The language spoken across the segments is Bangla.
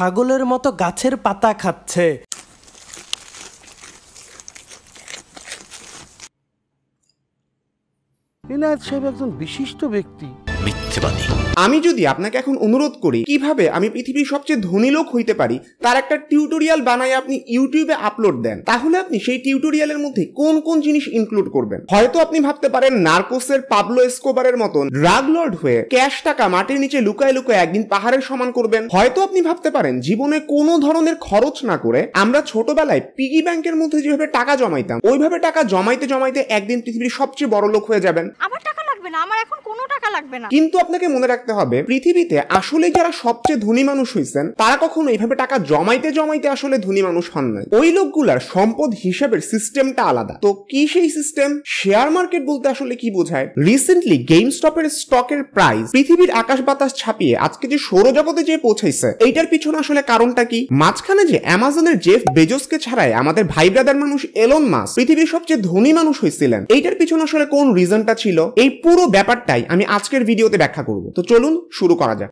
ছাগলের মতো গাছের পাতা খাচ্ছে। ইনাদ সাহেব একজন বিশিষ্ট ব্যক্তি। মিথ্যাবাদী। আমি যদি আপনাকে এখন অনুরোধ করি কিভাবে আমি পৃথিবীর সবচেয়ে ধনী লোক হইতে পারি তার একটা টিউটোরিয়াল বানায় আপনি ইউটিউবে আপলোড দেন, তাহলে আপনি সেই টিউটোরিয়ালের মধ্যে কোন কোন জিনিস ইনক্লুড করবেন? হয়তো আপনি ভাবতে পারেন নার্কোসের পাবলো এসকোবারের মতন ড্রাগ লর্ড হয়ে ক্যাশ টাকা মাটির নিচে লুকায় লুকায় একদিন পাহাড়ের সমান করবেন। হয়তো আপনি ভাবতে পারেন জীবনে কোনো ধরনের খরচ না করে আমরা ছোটবেলায় পিগি ব্যাংকের মধ্যে যেভাবে টাকা জমাইতাম ওইভাবে টাকা জমাইতে জমাইতে একদিন পৃথিবীর সবচেয়ে বড় লোক হয়ে যাবেন। আমার টাকা লাগবে না, আমার এখন কোনো টাকা লাগবে না। কিন্তু আপনাকে মনে রাখতে হবে পৃথিবীতে আসলে যারা সবচেয়ে ধনী মানুষ হইছেন তারা কখনো এইভাবে টাকা জমাইতে জমাইতে আসলে ধনী মানুষ হন নাই। ওই লোকগুলার সম্পদ হিসাবের সিস্টেমটা আলাদা। তো কি সেই সিস্টেম? শেয়ার মার্কেট বলতে আসলে কি বোঝায়? রিসেন্টলি গেমস্টপের স্টকের প্রাইস পৃথিবীর আকাশ বাতাস ছাপিয়ে আজকে যে সৌরজগতে যে পৌঁছাইছে এইটার পিছনে আসলে কারণটা কি? মাঝখানে যে অ্যামাজনের জেফ বেজোসকে ছাড়াই আমাদের ভাই ব্রাদার মানুষ এলন মাস্ক পৃথিবীর সবচেয়ে ধনী মানুষ হয়েছিলেন, এইটার পিছনে আসলে কোন রিজনটা ছিল এই পুরো ব্যাপারটাই আমি আজকের ভিডিওতে ব্যাখ্যা করব। তো চলুন শুরু করা যাক।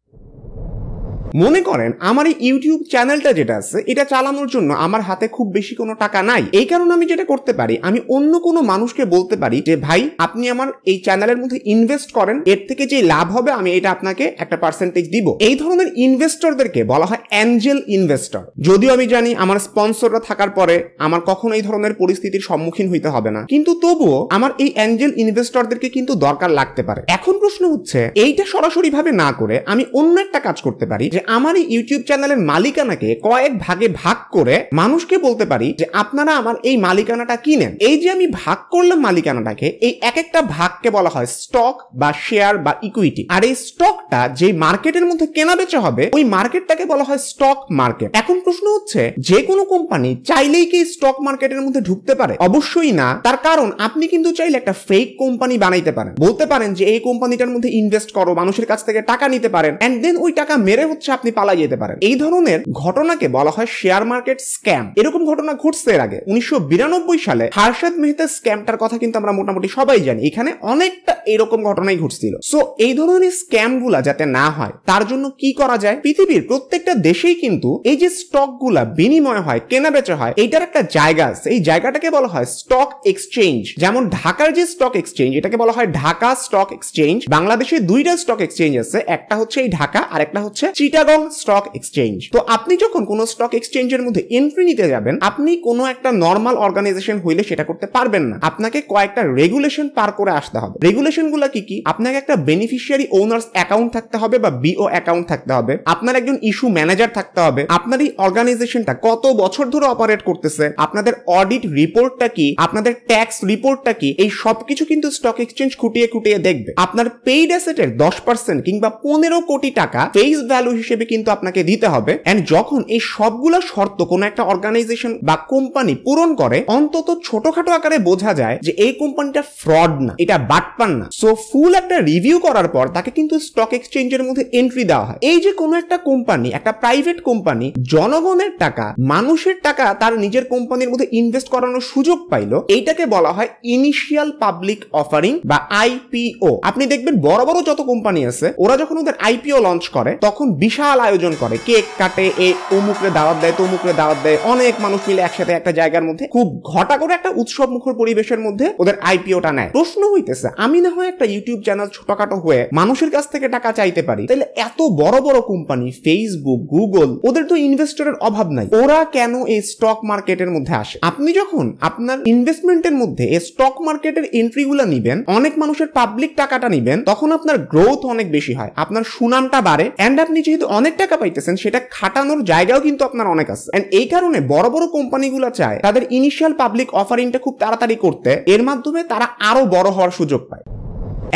মনে করেন আমার এই ইউটিউব চ্যানেলটা যেটা আছে এটা চালানোর জন্য আমার হাতে খুব বেশি কোনো টাকা নাই। এই কারণে আমি যেটা করতে পারি, আমি অন্য কোনো মানুষকে বলতে পারি যে ভাই আপনি আমার এই চ্যানেলের মধ্যে ইনভেস্ট করেন, এর থেকে যে লাভ হবে আমি এটা আপনাকে একটা পার্সেন্টেজ দিব। এই ধরনের ইনভেস্টরদেরকে বলা হয় অ্যাঞ্জেল ইনভেস্টর। যদিও আমি জানি আমার স্পন্সররা থাকার পরে আমার কখনো এই ধরনের পরিস্থিতির সম্মুখীন হইতে হবে না, কিন্তু তবুও আমার এই অ্যাঞ্জেল ইনভেস্টরদেরকে কিন্তু দরকার লাগতে পারে। এখন প্রশ্ন হচ্ছে এইটা সরাসরি ভাবে না করে আমি অন্য একটা কাজ করতে পারি যে আমার এই ইউটিউব চ্যানেলের মালিকানাকে কয়েক ভাগে ভাগ করে মানুষকে বলতে পারি যে আপনারা আমার এই মালিকানাটা কিনেন। এই যে আমি ভাগ করলাম মালিকানাটাকে, এই এক একটা ভাগকে বলা হয় স্টক বা শেয়ার বা ইকুইটি। আর এই স্টকটা যে মার্কেটের মধ্যে কেনা বেচা হবে ওই মার্কেটটাকে বলা হয় স্টক মার্কেট। এখন প্রশ্ন হচ্ছে যে কোনো কোম্পানি চাইলেই কি স্টক মার্কেটের মধ্যে ঢুকতে পারে? অবশ্যই না। তার কারণ আপনি কিন্তু চাইলে একটা ফেক কোম্পানি বানাইতে পারেন, বলতে পারেন যে এই কোম্পানিটার মধ্যে ইনভেস্ট করো, মানুষের কাছ থেকে টাকা নিতে পারেন, এন্ড দেন ওই টাকা মেরে আপনি পালাই যেতে পারেন। এই ধরনের ঘটনাকে বলা হয় শেয়ার মার্কেট স্ক্যাম। এরকম ঘটনা ঘটছে এর আগে 1992 সালে হার্ষদ মেহতা স্ক্যামটার কথা কিন্তু আমরা মোটামুটি সবাই জানি। এখানে অনেকটা এরকম ঘটনাই ঘটছিল। সো এই ধরনের স্ক্যামগুলা যাতে না হয় তার জন্য কি করা যায়? পৃথিবীর প্রত্যেকটা দেশেই কিন্তু এই যে স্টকগুলা বিনিময় হয়, কেনা বেচা হয়, এইটার একটা জায়গা আছে। এই জায়গাটাকে বলা হয় স্টক এক্সচেঞ্জ। যেমন ঢাকার যে স্টক এক্সচেঞ্জ এটাকে বলা হয় ঢাকা স্টক এক্সচেঞ্জ। বাংলাদেশে দুইটা স্টক এক্সচেঞ্জ আছে, একটা হচ্ছে এই ঢাকা আর একটা হচ্ছে চিটাগং স্টক এক্সচেঞ্জ। তো আপনি যখন কোন স্টক এক্সচেঞ্জের মধ্যে এন্ট্রি নিতে যাবেন আপনি কোনো একটা নর্মাল অর্গানাইজেশন হইলে সেটা করতে পারবেন না, আপনাকে কয়েকটা রেগুলেশন পার করে আসতে হবে। রেগুলেশনগুলো কি কি? আপনাকে একটা বেনিফিশিয়ারি ওনার্স অ্যাকাউন্ট থাকতে হবে বা বিও অ্যাকাউন্ট থাকতে হবে, আপনার একজন ইস্যু ম্যানেজার থাকতে হবে, আপনার এই অর্গানাইজেশনটা কত বছর ধরে অপারেট করতেছে, আপনাদের অডিট রিপোর্টটা কি, আপনাদের ট্যাক্স রিপোর্টটা কি, এই সবকিছু কিন্তু স্টক এক্সচেঞ্জ খুঁটিয়ে খুঁটিয়ে দেখবে। আপনার পেইড অ্যাসেটের 10% কিংবা 15 কোটি টাকা ফেস ভ্যালু হিসেবে কিন্তু আপনাকে দিতে হবে। এন্ড যখন এই সবগুলা শর্ত কোন একটা অর্গানাইজেশন বা কোম্পানি পূরণ করে অন্তত ছোটখাটো আকারে বোঝা যায় যে এই কোম্পানিটা ফ্রড না, এটা বাটপার না। সো ফুল একটা রিভিউ করার পর তাকে কিন্তু স্টক এক্সচেঞ্জের মধ্যে এন্ট্রি দেওয়া হয়। এই যে কোন একটা কোম্পানি, একটা প্রাইভেট কোম্পানি জনগণের টাকা, মানুষের টাকা তার নিজের কোম্পানির মধ্যে ইনভেস্ট করানোর সুযোগ পাইল, এইটাকে বলা হয় ইনিশিয়াল পাবলিক অফারিং বা আইপিও। আপনি দেখবেন বড় বড় যত কোম্পানি আছে ওরা যখন ওদের আইপিও লঞ্চ করে তখন বিশাল আয়োজন করে, কেক কাটে, এ অমুকরে দাওয়াত দেয়, তমুকরে দাওয়াত দেয়, অনেক মানুষ মিলে একসাথে একটা জায়গার মধ্যে খুব ঘটা করে একটা উৎসব মুখর পরিবেশের মধ্যে ওদের আইপিওটা নেয়। প্রশ্ন হইতেছে আমি না হয় একটা ইউটিউব চ্যানেল ছোটখাটো হয়ে মানুষের কাছ থেকে টাকা চাইতে পারি, তাহলে এত বড় বড় কোম্পানি ফেসবুক, গুগল, ওদের তো ইনভেস্টরের অভাব নাই, ওরা কেন এই স্টক মার্কেটের মধ্যে আসে? আপনি যখন আপনার ইনভেস্টমেন্টের মধ্যে এই স্টক মার্কেটের এন্ট্রিগুলা নিবেন, অনেক মানুষের পাবলিক টাকাটা নিবেন, তখন আপনার গ্রোথ অনেক বেশি হয়, আপনার সুনামটা বাড়ে, এন্ড আপনি যেহেতু অনেক টাকা পাইতেছেন সেটা খাটানোর জায়গাও কিন্তু আপনার অনেক আছে। এন্ড এই কারণে বড় বড় কোম্পানিগুলো চায় তাদের ইনিশিয়াল পাবলিক অফারিংটা খুব তাড়াতাড়ি করতে, এর মাধ্যমে তারা আরো বড় হওয়ার সুযোগ পায়।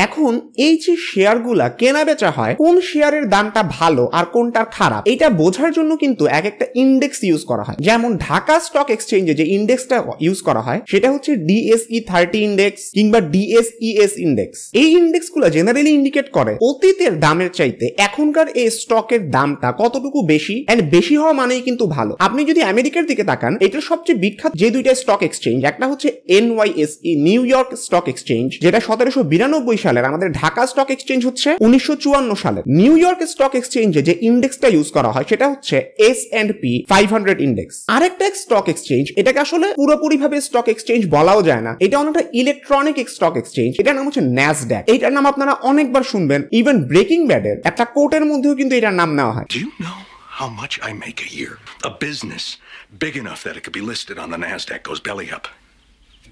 এখন এই যে শেয়ারগুলা কেনা বেচা হয় কোন শেয়ারের দামটা ভালো আর কোনটার খারাপ এটা বোঝার জন্য কিন্তু এক একটা ইন্ডেক্স ইউজ করা হয়। যেমন ঢাকা স্টক এক্সচেঞ্জে যে ইন্ডেক্সটা ইউজ করা হয় সেটা হচ্ছে DSE 30 ইন্ডেক্স কিংবা DSES ইন্ডেক্স। এই ইন্ডেক্সগুলো জেনারেলি ইন্ডিকেট করে অতীতের দামের চাইতে এখনকার এই স্টকের দামটা কতটুকু বেশি, এন্ড বেশি হওয়া মানেই কিন্তু ভালো। আপনি যদি আমেরিকার দিকে তাকান এটার সবচেয়ে বিখ্যাত যে দুইটা স্টক এক্সচেঞ্জ, একটা হচ্ছে NYSE New York stock exchange যেটা 1792 সালের আমাদের ঢাকা স্টক এক্সচেঞ্জ হচ্ছে 1954 সালে নিউ ইয়র্ক স্টক এক্সচেঞ্জে যে ইন্ডেক্সটা ইউজ করা হয় সেটা হচ্ছে S and P 500 ইন্ডেক্স। আরেকটা স্টক এক্সচেঞ্জ, এটাকে আসলে পুরোপুরি ভাবে স্টক এক্সচেঞ্জ বলাও যায় না, এটা অনেকটা ইলেকট্রনিক স্টক এক্সচেঞ্জ, এটার নাম হচ্ছে NASDAQ। এটার নাম আপনারা অনেকবার শুনবেন, ইভেন ব্রেকিং ব্যাডের একটা কোটের মধ্যেও কিন্তু এটার নাম নেওয়া হয়। How much I make a year? A business big enough that it could be listed on the NASDAQ goes belly up,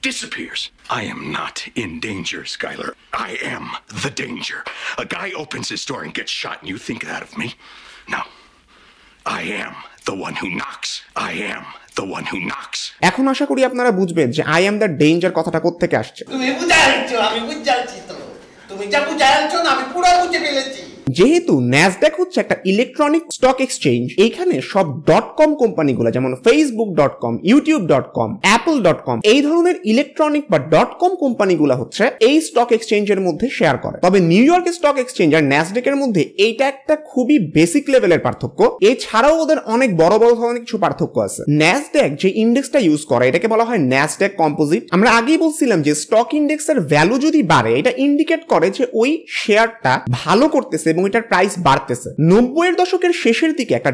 disappears. I am not in danger, Skyler. I am the danger. A guy opens his door and gets shot, and you think that of me? No. I am the one who knocks. I am the one who knocks. এখন আশা করি আপনারা বুঝবেন যে I am the danger কথাটা কোথা থেকে আসছে। তুমি বুঝাচ্ছো, আমি বুঝাচ্ছি তো। তুমি যা বুঝাচ্ছো না আমি পুরো বুঝে ফেলেছি। যেহেতু ন্যাসড্যাক হচ্ছে একটা ইলেকট্রনিক স্টক এক্সচেঞ্জ, এখানে সব .com কোম্পানিগুলো যেমন facebook.com, youtube.com, apple.com এই ধরনের ইলেকট্রনিক বা .com কোম্পানিগুলো হচ্ছে এই স্টক এক্সচেঞ্জের মধ্যে শেয়ার করে। তবে নিউ ইয়র্ক স্টক এক্সচেঞ্জ আর ন্যাসড্যাকের মধ্যে এইটা একটা খুবই বেসিক লেভেলের পার্থক্য, এছাড়াও ওদের অনেক বড় বড় ধরনের কিছু পার্থক্য আছে। ন্যাসড্যাক যে ইন্ডেক্সটা ইউজ করে এটাকে বলা হয় ন্যাসড্যাক কম্পোজিট। আমরা আগেই বলছিলাম যে স্টক ইন্ডেক্সের ভ্যালু যদি বাড়ে এটা ইন্ডিকেট করে যে ওই শেয়ারটা ভালো করতেছে এবং এটার প্রাইস বাড়তেছে। 90 এর দশকের শেষের দিকে একটা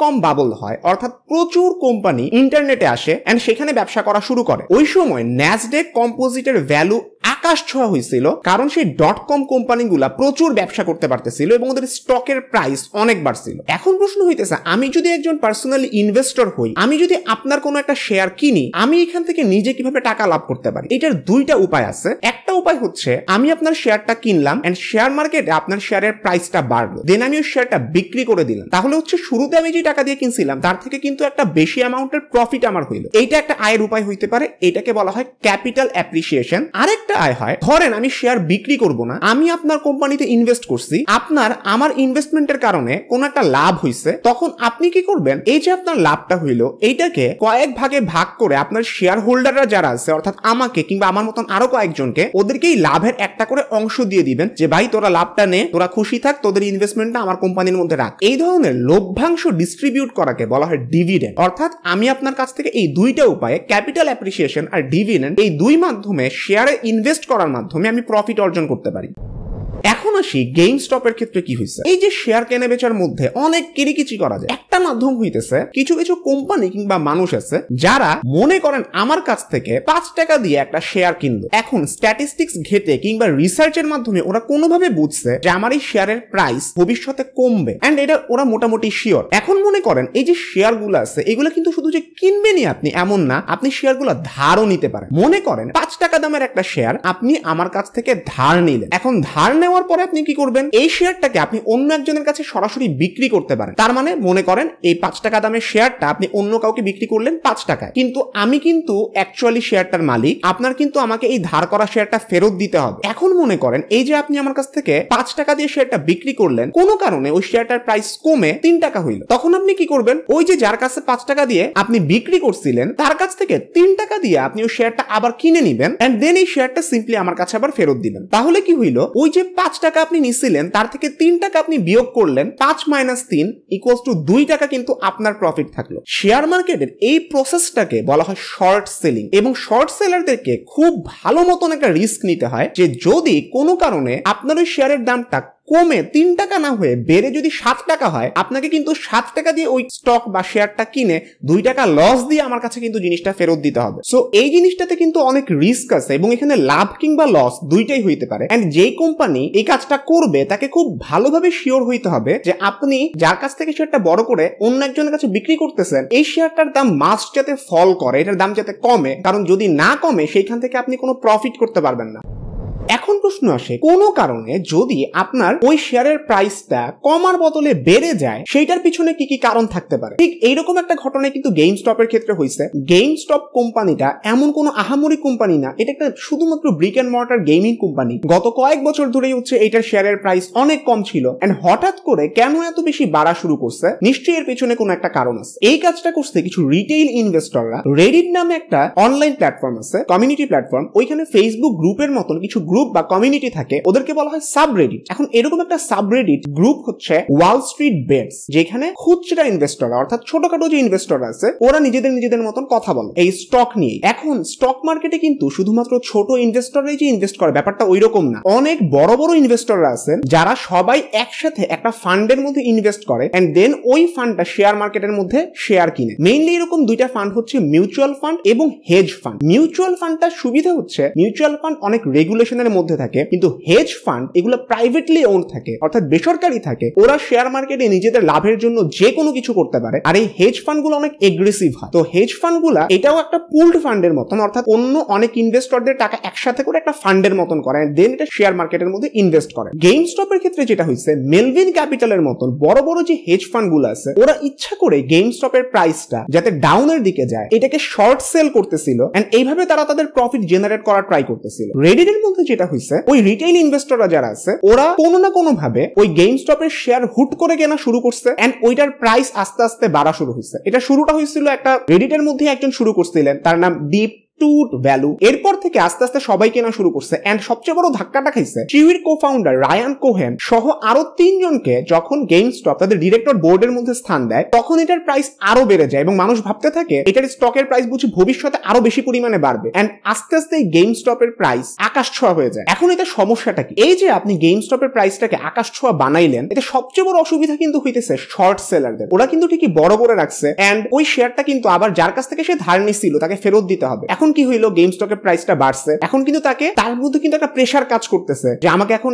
.com বাবল হয়, অর্থাৎ প্রচুর কোম্পানি ইন্টারনেটে আসে এন্ড সেখানে ব্যবসা করা শুরু করে। ওই সময় ন্যাসড্যাক কম্পোজিটের ভ্যালু আকাশ ছোঁয়া হয়েছিল, কারণ সেই .com কোম্পানিগুলা প্রচুর ব্যবসা করতে পারতেছিল এবং ওদের স্টকের প্রাইস অনেক বাড়ছিল। এখন প্রশ্ন হইতেছে, আমি যদি একজন পার্সোনাল ইনভেস্টর হই, আমি যদি আপনার কোনো একটা শেয়ার কিনি, আমি এখান থেকে নিজে কিভাবে টাকা লাভ করতে পারি? এটার দুইটা উপায় আছে। একটা উপায় হচ্ছে আমি আপনার শেয়ারটা কিনলাম এন্ড শেয়ার মার্কেটে আপনার শেয়ারের প্রাইসটা বাড়লো, দেন আমি ওই শেয়ারটা বিক্রি করে দিলাম, তাহলে হচ্ছে শুরুতে আমি যে টাকা দিয়ে কিনছিলাম তার থেকে কিন্তু একটা বেশি অ্যামাউন্টের প্রফিট আমার হইল। এইটা একটা আয়ের উপায় হইতে পারে, এটাকে বলা হয় ক্যাপিটাল অ্যাপ্রিসিয়েশন। আরেকটা আয় হয়, ধরেন আমি শেয়ার বিক্রি করব না, আমি আপনার কোম্পানিতে ইনভেস্ট করছি, আপনার আমার ইনভেস্টমেন্টের কারণে কোন একটা লাভ হইছে, তখন আপনি কি করবেন, এই যে আপনার লাভটা হইল এইটাকে কয়েক ভাগে ভাগ করে আপনার শেয়ার হোল্ডাররা যারা আছে অর্থাৎ আমাকে কিংবা আমার মতন আরো কয়েকজনকে, ওদেরকেই লাভের একটা করে অংশ দিয়ে দিবেন যে ভাই তোরা লাভটা নে, তোরা খুশি থাক, তোদের ইনভেস্টমেন্টটা আমার কোম্পানির মধ্যে রাখ। এই ধরনের লভ্যাংশ ডিস্ট্রিবিউট করাকে বলা হয় ডিভিডেন্ড। অর্থাৎ আমি আপনার কাছ থেকে এই দুইটা উপায়ে, ক্যাপিটাল অ্যাপ্রিসিয়েশন আর ডিভিডেন্ড, এই দুই মাধ্যমে শেয়ারে ইনভেস্ট করার মাধ্যমে আমি প্রফিট অর্জন করতে পারি। এখন আসি GameStop এর ক্ষেত্রে কি হয়েছে। এই যে শেয়ার কেনা বেচার মধ্যে অনেক কিরিকিচি করা যায়, একটা মাধ্যম হইতেছে কিছু কিছু কোম্পানি কিংবা মানুষ আছে যারা মনে করেন আমার কাছ থেকে 5 টাকা দিয়ে একটা শেয়ার কিনলো, এখন স্ট্যাটিস্টিক্স ঘেটে কিংবা রিসার্চের মাধ্যমে ওরা কোনোভাবে বুঝছে যে আমার এই শেয়ারের প্রাইস ভবিষ্যতে কমবে এন্ড এটা ওরা মোটামুটি শিওর। এখন মনে করেন এই যে শেয়ারগুলো আছে এগুলো কিন্তু শুধু যে কিনবেনই আপনি এমন না, আপনি শেয়ারগুলো ধারও নিতে পারেন। মনে করেন 5 টাকা দামের একটা শেয়ার আপনি আমার কাছ থেকে ধার নিলেন, এখন ধার নেওয়ার পরে আপনি কি করবেন, এই শেয়ারটাকে আপনি অন্য একজনের কাছে সরাসরি বিক্রি করতে পারেন। তার মানে মনে করেন এই 5 টাকা দামের শেয়ারটা আপনি অন্য কাউকে বিক্রি করলেন 5 টাকায়, কিন্তু আমি কিন্তু অ্যাকচুয়ালি শেয়ারটার মালিক, আপনার কিন্তু আমাকে এই ধার করা শেয়ারটা ফেরত দিতে হবে। এখন মনে করেন এই যে আপনি আমার কাছ থেকে 5 টাকা দিয়ে শেয়ারটা বিক্রি করলেন, কোনো কারণে ওই শেয়ারটার প্রাইস কমে 3 টাকা হইল, তখন আপনি কি করবেন, ওই যে যার কাছে 5 টাকা দিয়ে আপনি বিক্রি করছিলেন তার কাছ থেকে 3 টাকা দিয়ে আপনি ওই শেয়ারটা আবার কিনে নিবেন এন্ড দেন এই শেয়ারটা সিম্পলি আমার কাছে আবার ফেরত দিবেন। তাহলে কি হইল, ওই যে 5 টাকা আপনি নিছিলেন তার থেকে 3 টাকা আপনি বিয়োগ করলেন, 5 - 3 = 2 টাকা কিন্তু আপনার প্রফিট থাকলো। শেয়ার মার্কেটের এই প্রসেসটাকে বলা হয় শর্ট সেলিং, এবং শর্ট সেলারদেরকে খুব ভালো মতন একটা রিস্ক নিতে হয় যে যদি কোনো কারণে আপনার ওই শেয়ারের দামটা কমে 3 টাকা না হয়ে বেড়ে যদি 7 টাকা হয়, আপনাকে কিন্তু 7 টাকা দিয়ে ওই স্টক বা শেয়ারটা কিনে 2 টাকা লস দিয়ে আমার কাছে কিন্তু জিনিসটা ফেরত দিতে হবে। সো এই জিনিসটাতে কিন্তু অনেক রিস্ক আছে এবং এখানে লাভ কিংবা লস দুইটাই হইতে পারে। এন্ড যেই কোম্পানি এই কাজটা করবে তাকে খুব ভালোভাবে শিওর হইতে হবে যে আপনি যার কাছ থেকে শেয়ারটা বড় করে অন্য একজনের কাছে বিক্রি করতেছেন, এই শেয়ারটার দাম মাস্ট যাতে ফল করে, এটার দাম যাতে কমে, কারণ যদি না কমে সেইখান থেকে আপনি কোনো প্রফিট করতে পারবেন না। এখন প্রশ্ন আসে, কোনো কারণে যদি আপনার ওই শেয়ারের প্রাইসটা কমার বদলে বেড়ে যায় সেইটার পিছনে কি কি কারণ থাকতে পারে? ঠিক এইরকম একটা ঘটনা কিন্তু GameStop এর ক্ষেত্রে হয়েছে। GameStop কোম্পানিটা এমন কোনো আহামরি কোম্পানি না, এটা একটা শুধুমাত্র brick and mortar gaming company. গত কয়েক বছর ধরেই হচ্ছে এটার শেয়ারের প্রাইস অনেক কম ছিল এন্ড হঠাৎ করে কেন এত বেশি বাড়া শুরু করছে, নিশ্চয়ই এর পেছনে কোনো একটা কারণ আছে। এই কাজটা করছে কিছু রিটেইল ইনভেস্টররা। রেডিট নামে একটা অনলাইন প্ল্যাটফর্ম আছে, কমিউনিটি প্ল্যাটফর্ম, ওইখানে ফেসবুক গ্রুপের মতন কিছু ग्रुप बा कम्युनिटी থাকে ওদেরকে বলা হয় সাবরেডিট। এখন এরকম একটা সাবরেডিট গ্রুপ হচ্ছে ওয়াল স্ট্রিট বেটস, যেখানে খুচরা ইনভেস্টররা অর্থাৎ ছোটখাটো যে ইনভেস্টর আছে ওরা নিজেদের নিজেদের মতন কথা বলে এই স্টক নিয়ে। এখন স্টক মার্কেটে কিন্তু শুধুমাত্র ছোট ইনভেস্টররাই যে ইনভেস্ট করে ব্যাপারটা ওই রকম না, অনেক বড় বড় ইনভেস্টররা আছেন যারা সবাই একসাথে একটা ফান্ডের মধ্যে ইনভেস্ট করে এন্ড দেন ওই ফান্ডটা শেয়ার মার্কেটের মধ্যে শেয়ার কিনে। মেইনলি এরকম দুইটা ফান্ড হচ্ছে মিউচুয়াল ফান্ড এবং হেজ ফান্ড। মিউচুয়াল ফান্ডটার সুবিধা হচ্ছে মিউচুয়াল ফান্ড অনেক রেগুলেশনের মধ্যে থাকে, কিন্তু হেজ ফান্ড এগুলো প্রাইভেটলি ওন থাকে অর্থাৎ বেসরকারি থাকে, ওরা শেয়ার মার্কেটে নিজেদের লাভের জন্য যে কোনো কিছু করতে পারে। আর এই হেজ ফান্ড গুলো অনেক এগ্রেসিভ হয়। তো হেজ ফান্ড গুলা এটাও একটা পুলড ফান্ডের মতন অর্থাৎ অন্য অনেক ইনভেস্টরদের টাকা একসাথে করে একটা ফান্ডের মতন করে দেন এটা শেয়ার মার্কেটের মধ্যে ইনভেস্ট করে। গেমস্টপ এর ক্ষেত্রে যেটা হয়েছে মেলভিন ক্যাপিটালের মতন বড় বড় যে হেজ ফান্ড গুলো আছে ওরা ইচ্ছা করে গেমস্টপ এর প্রাইসটা যাতে ডাউনের দিকে যায় এটাকে শর্ট সেল করতেছিল এন্ড এইভাবে তারা তাদের প্রফিট জেনারেট করার ট্রাই করতেছিল। রেডিট এর মধ্যে যেটা হয়েছে ওই রিটেইল ইনভেস্টররা যারা আছে ওরা কোনো না কোনো ভাবে ওই গেমস্টপ এর শেয়ার হুট করে কেনা শুরু করছে এন্ড ওইটার প্রাইস আস্তে আস্তে বাড়া শুরু হয়েছে। এটা শুরুটা হয়েছিল একটা রেডিটের মধ্যে একজন শুরু করছিলেন, তার নাম দীপ ভ্যালু। এরপর থেকে আস্তে আস্তে সবাই কেনা শুরু করছে এন্ড সবচেয়ে বড় ধাক্কাটা খাইছে চিউর কোফাউন্ডার রায়ান কোহেন সহ আরো তিনজনকে। যখন গেমস্টপ তাদের ডিরেক্টর বোর্ডের মধ্যে স্থান দেয় তখন এটার প্রাইস আরো বেড়ে যায় এবং মানুষ ভাবতে থাকে এটার স্টকের প্রাইস বুঝি ভবিষ্যতে আরো বেশি পরিমাণে বাড়বে এন্ড আস্তে আস্তে এই গেমস্টপের প্রাইস আকাশ ছোঁয়া হয়ে যায়। এখন এটা সমস্যাটা কি? এই যে আপনি গেমস্টপের প্রাইসটাকে আকাশ ছোঁয়া বানাইলেন, এটা সবচেয়ে বড় অসুবিধা কিন্তু হইতেছে শর্ট সেলারদের। ওরা কিন্তু ঠিকই বড় করে রাখছে এন্ড ওই শেয়ারটা কিন্তু আবার যার কাছ থেকে সে ধার নিছিল তাকে ফেরত দিতে হবে। এখন কি হইলো, গেম স্টকের প্রাইসটা বাড়ছে, এখন কিন্তু তাকে তার মধ্যে কিন্তু একটা প্রেসার কাজ করতেছে যে আমাকে এখন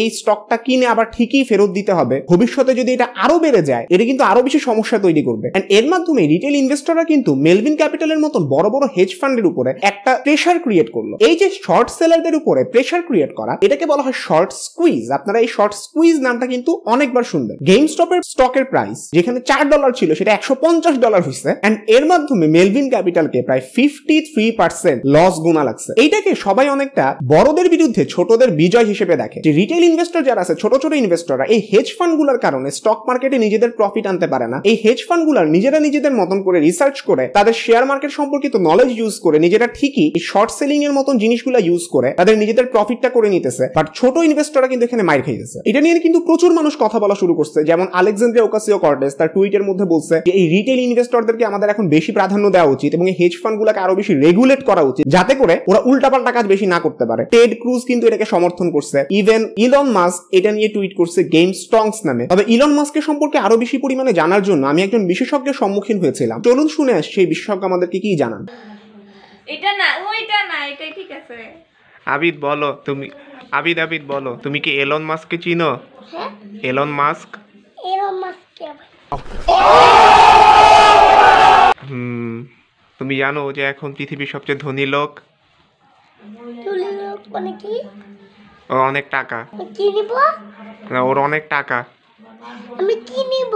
এই স্টকটা কিনে আবার ঠিকই ফেরত দিতে হবে, ভবিষ্যতে যদি এটা আরো বেড়ে যায় এটা কিন্তু আরো বেশি সমস্যা তৈরি করবে। এন্ড এর মাধ্যমে রিটেল ইনভেস্টররা কিন্তু মেলভিন ক্যাপিটালের মতন বড় বড় হেজ ফান্ডের উপরে একটা প্রেসার ক্রিয়েট করলো। এই যে শর্ট সেলারদের উপরে প্রেসার ক্রিয়েট করা এটাকে বলা হয় শর্ট স্কুইজ। আপনারা এই শর্ট স্কুইজ নামটা কিন্তু অনেকবার শুনবেন। গেম স্টপের স্টকের প্রাইস যেখানে $৪ ছিল সেটা $১৫০ হয়েছে এন্ড এর মাধ্যমে মেলভিন ক্যাপিটালকে প্রায় 53% লস গুণা লাগছে। এইটাকে সবাই অনেকটা বড়দের বিরুদ্ধে ছোটদের বিজয় হিসেবে দেখে। যে রিটেল ইনভেস্টর যারা আছে ছোট ছোট ইনভেস্টররা এই হেজ ফান্ড গুলার কারণে স্টক মার্কেটে নিজেদের প্রফিট আনতে পারে না। এই হেজ ফান্ড গুলার নিজেরা নিজেদের মতন করে রিসার্চ করে তাদের শেয়ার মার্কেট সম্পর্কিত নলেজ ইউজ করে নিজেরা ঠিকই এই শর্ট সেলিং এর মতন জিনিসগুলা ইউজ করে তাদের নিজেদের প্রফিটটা করে নিতেছে, বাট ছোট ইনভেস্টররা কিন্তু এখানে মাইর খেয়ে গেছে। এটা নিয়ে কিন্তু প্রচুর মানুষ কথা বলা শুরু করছে, যেমন আলেকজান্দ্রিয়া ওকাসিও-কর্টেজ তার টুইটের মধ্যে বলছে যে এই রিটেল ইনভেস্টরদেরকে আমাদের এখন বেশি প্রাধান্য দেওয়া উচিত এবং এই হেজ ফান্ড গুলাকে আরো বেশি রেগুলেট করা উচিত যাতে করে ওরা উল্টাপাল্টা কাজ বেশি না করতে পারে। টেড ক্রুজ কিন্তু এটাকে সমর্থন করছে, ইভেন ইলন মাস্ক এটা নিয়ে টুইট করছে গেম স্টকস নামে। তবে ইলন মাস্কের সম্পর্কে আরো বেশি পরিমাণে জানার জন্য আমি একজন বিশেষজ্ঞের সম্মুখীন হয়েছিলাম। চলুন শুনে আসি সেই বিশেষজ্ঞ আমাদেরকে কি জানান। এটা না ওইটা না এটা ঠিক আছে। আবিদ বলো তুমি কি ইলন মাস্ককে চিনো? হ্যাঁ, ইলন মাস্ক কে? তুমি জানো যে এখন পৃথিবীর সবচেয়ে ধনী লোক, মানে কি ওর অনেক টাকা। কি নিব? না, ওর অনেক টাকা। আমি কি নিব?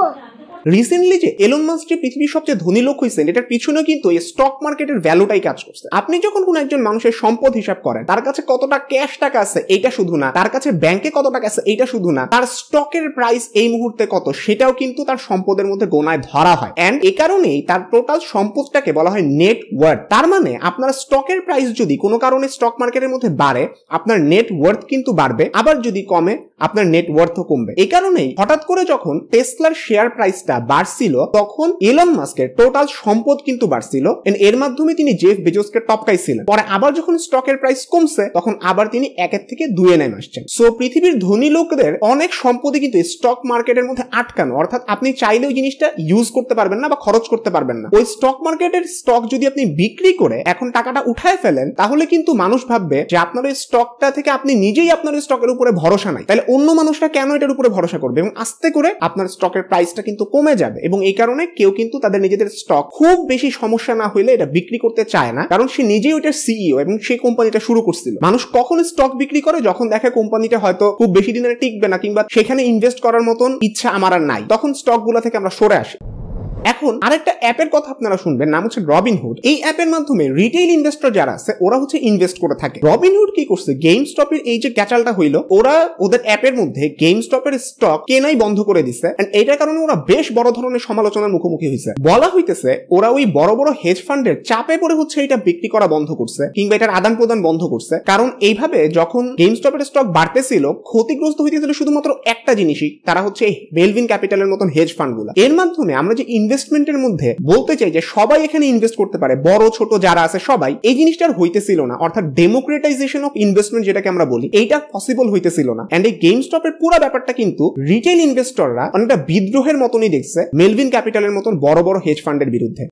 রিসেন্টলি যে এলন মাস্ক যে পৃথিবীর সবচেয়ে ধনী লোক হয়েছেন এটার পিছনে কিন্তু এই স্টক মার্কেটের ভ্যালুটাই কাজ করছে। আপনি যখন কোন একজন মানুষের সম্পদ হিসাব করেন তার কাছে কতটা ক্যাশ টাকা আছে এটা শুধু না, তার কাছে ব্যাংকে কত টাকা আছে এটা শুধু না, তার স্টকের প্রাইস এই মুহূর্তে কত সেটাও কিন্তু তার সম্পদের মধ্যে গোনায় ধরা হয় এন্ড এই কারণেই তার টোটাল সম্পদটাকে বলা হয় নেট ওয়ার্থ। তার মানে আপনার স্টকের প্রাইস যদি কোনো কারণে স্টক মার্কেটের মধ্যে বাড়ে আপনার নেট ওয়ার্থ কিন্তু বাড়বে, আবার যদি কমে আপনার নেট ওয়ার্থও কমবে। এই কারণেই হঠাৎ করে যখন টেসলার শেয়ার প্রাইস বাড়ছিল তখন ইলন মাস্কের টোটাল সম্পদ কিন্তু বাড়ছিল এন্ড এর মাধ্যমে তিনি জেফ বেজোসকে টপকাইছিলেন। পরে আবার যখন স্টকের প্রাইস কমছে তখন আবার তিনি ১ থেকে ২-এ নেমে আসছেন। সো পৃথিবীর ধনী লোকদের অনেক সম্পদে কিন্তু স্টক মার্কেটের মধ্যে আটকানো, অর্থাৎ আপনি চাইলেও জিনিসটা ইউজ করতে পারবেন না বা খরচ করতে পারবেন না। ওই স্টক মার্কেটের স্টক যদি আপনি বিক্রি করে এখন টাকাটা উঠায় ফেলেন তাহলে কিন্তু মানুষ ভাববে যে আপনার ওই স্টকটা থেকে আপনি নিজেই আপনার ওই স্টকের উপরে ভরসা নাই, তাহলে অন্য মানুষরা কেন এটার উপরে ভরসা করবে এবং আস্তে করে আপনার স্টকের প্রাইসটা কিন্তু কমে যাবে। এবং এই কারণে কেউ কিন্তু তাদের নিজেদের স্টক খুব বেশি সমস্যা না হইলে এটা বিক্রি করতে চায় না, কারণ সে নিজেই ওটার সিইও এবং সেই কোম্পানিটা শুরু করছিল। মানুষ কখন স্টক বিক্রি করে? যখন দেখে কোম্পানিটা হয়তো খুব বেশি দিনের টিকবে না কিংবা সেখানে ইনভেস্ট করার মতন ইচ্ছা আমার আর নাই, তখন স্টক গুলা থেকে আমরা সরে আসি। এখন আরেকটা অ্যাপের কথা আপনারা শুনবেন, নাম হচ্ছে রবিনহুড। এই অ্যাপের মাধ্যমে রিটেইল ইনভেস্টর যারা আছে ওরা হচ্ছে ইনভেস্ট করে থাকে। রবিনহুড কি করছে, গেমস্টপের এই যে ক্যাচালটা হইল, ওরা ওদের অ্যাপের মধ্যে গেমস্টপের স্টক কেনাই বন্ধ করে দিছে। এন্ড এটার কারণে ওরা বেশ বড় ধরনের সমালোচনার মুখোমুখি হয়েছে। বলা হইতেছে ওরা ওই বড় বড় হেজ ফান্ডের চাপে পড়ে হচ্ছে এটা বিক্রি করা বন্ধ করছে কিংবা এটার আদান প্রদান বন্ধ করছে, কারণ এইভাবে যখন গেমস্টপের স্টক বাড়তেছিল ক্ষতিগ্রস্ত হইতেছিল শুধুমাত্র একটা জিনিসই, তারা হচ্ছে মেলভিন ক্যাপিটালের মতন হেজ ফান্ডগুলো। এর মাধ্যমে আমরা যে ইনভেস্টমেন্টের মধ্যে বলতে চাই যে সবাই এখানে ইনভেস্ট করতে পারে, বড় ছোট যারা আছে সবাই, এই জিনিসটার হইতেছিল না, অর্থাৎ ডেমোক্রেটাইজেশন অফ ইনভেস্টমেন্ট যেটাকে আমরা বলি এইটা পসিবল হইতেছিল না। এন্ড এই গেমস্টপের পুরো ব্যাপারটা কিন্তু রিটেল ইনভেস্টররা অনেকটা বিদ্রোহের মতনই দেখছে মেলভিন ক্যাপিটালের মতন বড় বড় হেজ ফান্ডের বিরুদ্ধে।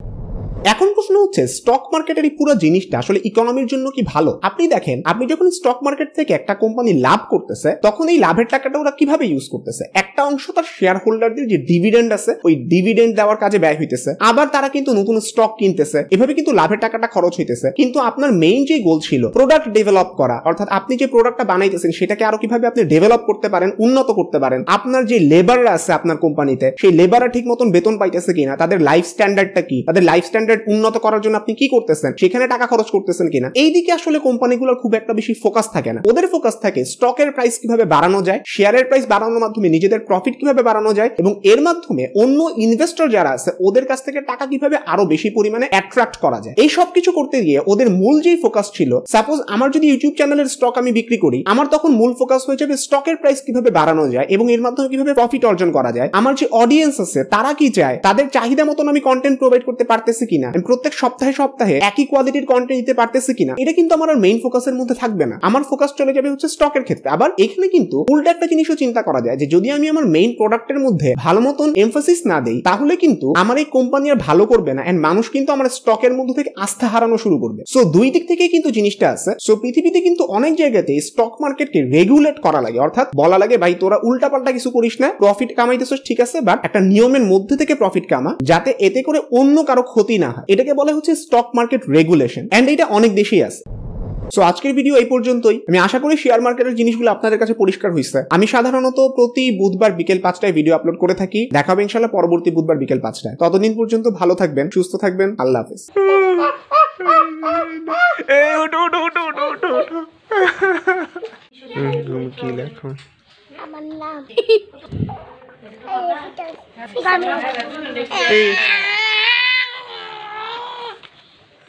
এখন প্রশ্ন হচ্ছে স্টক মার্কেটের এই পুরো জিনিসটা আসলে ইকোনমির জন্য কি ভালো? আপনি দেখেন, আপনি যখন স্টক মার্কেট থেকে একটা কোম্পানি লাভ করতেছে তখন এই লাভের টাকাটা ওরা কিভাবে ইউজ করতেছে? একটা অংশ তার শেয়ার হোল্ডারদের যে ডিভিডেন্ড আছে ওই ডিভিডেন্ড দেওয়ার কাজে ব্যয় হইতেছে, আবার তারা কিন্তু নতুন স্টক কিনতেছে, এভাবে কিন্তু লাভের টাকাটা খরচ হইতেছে। কিন্তু আপনার মেইন যে গোল ছিল প্রোডাক্ট ডেভেলপ করা, অর্থাৎ আপনি যে প্রোডাক্টটা বানাইতেছেন সেটাকে আরো কিভাবে আপনি ডেভেলপ করতে পারেন, উন্নত করতে পারেন, আপনার যে লেবাররা আছে আপনার কোম্পানিতে সেই লেবাররা ঠিক মতন বেতন পাইতেছে কিনা, তাদের লাইফ স্ট্যান্ডার্ডটা কি, তাদের লাইফ স্ট্যান্ডার্ড উন্নত করার জন্য আপনি কি করতেছেন, সেখানে টাকা খরচ করতেছেন কিনা। এইদিকে আসলে কোম্পানিগুলোর খুব একটা বেশি ফোকাস থাকে না, ওদের ফোকাস থাকে স্টকের প্রাইস কিভাবে বাড়ানো যায়, শেয়ারের প্রাইস বাড়ানোর মাধ্যমে নিজেদের প্রফিট কিভাবে বাড়ানো যায় এবং এর মাধ্যমে অন্য ইনভেস্টর যারা আছে ওদের কাছ থেকে টাকা কিভাবে আরো বেশি পরিমাণে অ্যাট্রাক্ট করা যায়। এই সবকিছু করতে গিয়ে ওদের মূল যেই ফোকাস ছিল, সাপোজ আমার যদি ইউটিউব চ্যানেলের স্টক আমি বিক্রি করি, আমার তখন মূল ফোকাস হয়ে যাবে স্টকের প্রাইস কিভাবে বাড়ানো যায় এবং এর মাধ্যমে কিভাবে প্রফিট অর্জন করা যায়, আমার যে অডিয়েন্স আছে তারা কি চায়, তাদের চাহিদা মতন আমি কন্টেন্ট প্রোভাইড করতে পারতেছি কিনা, প্রত্যেক সপ্তাহে সপ্তাহে একই কোয়ালিটির কন্টেন্ট দিতে পারতেছি কিনা, এটা কিন্তু আমার মেইন ফোকাসের মধ্যে থাকবে না। আমার ফোকাস চলে যাবে হচ্ছে স্টকের ক্ষেত্রে। আবার এখানে কিন্তু উল্টা একটা জিনিসও চিন্তা করা যায় যে যদি আমি আমার মেইন প্রোডাক্টের মধ্যে ভালো মতন এমফাসিস না দেই তাহলে কিন্তু আমার এই কোম্পানি আর ভালো করবে না এন্ড মানুষ কিন্তু আমার স্টকের মধ্যে থেকে আস্থা হারানো শুরু করবে। সো দুই দিক থেকে কিন্তু জিনিসটা আছে। সো পৃথিবীতে কিন্তু অনেক জায়গাতে স্টক মার্কেটকে রেগুলেট করা লাগে, অর্থাৎ বলা লাগে ভাই তোরা উল্টা পাল্টা কিছু করিস না, প্রফিট কামাইতেছ ঠিক আছে, বাট একটা নিয়মের মধ্যে থেকে প্রফিট কামা যাতে এতে করে অন্য কারো ক্ষতি না হয়, এটাকে বলা হচ্ছে স্টক মার্কেট রেগুলেশন। এন্ড এটা অনেক দেশেই আছে। সো আজকের ভিডিও এই পর্যন্তই। আমি আশা করি শেয়ার মার্কেটের জিনিসগুলো আপনাদের কাছে পরিষ্কার হয়েছে। আমি সাধারণত প্রতি বুধবার বিকেল 5টায় ভিডিও আপলোড করে থাকি, দেখা হবে ইনশাআল্লাহ পরবর্তী বুধবার বিকেল 5টায়। ততদিন পর্যন্ত ভালো থাকবেন, সুস্থ থাকবেন, আল্লাহ হাফেজ।